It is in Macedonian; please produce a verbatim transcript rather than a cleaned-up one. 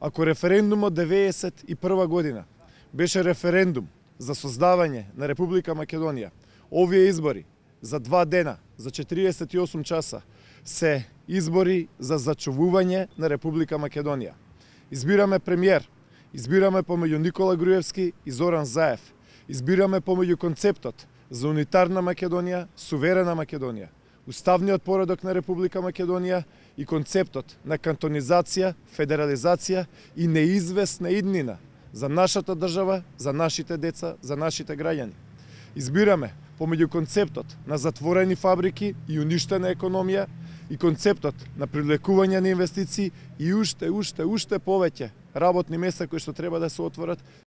Ако референдумот деведесет и прва година беше референдум за создавање на Република Македонија, овие избори за два дена, за четириесет и осум часа, се избори за зачувување на Република Македонија. Избираме премиер, избираме помеѓу Никола Груевски и Зоран Заев. Избираме помеѓу концептот за унитарна Македонија, суверена Македонија, уставниот поредок на Република Македонија и концептот на кантонизација, федерализација и неизвестна иднина за нашата држава, за нашите деца, за нашите граѓани. Избираме помеѓу концептот на затворени фабрики и уништена економија и концептот на привлекување на инвестиции и уште, уште, уште повеќе работни места кои што треба да се отворат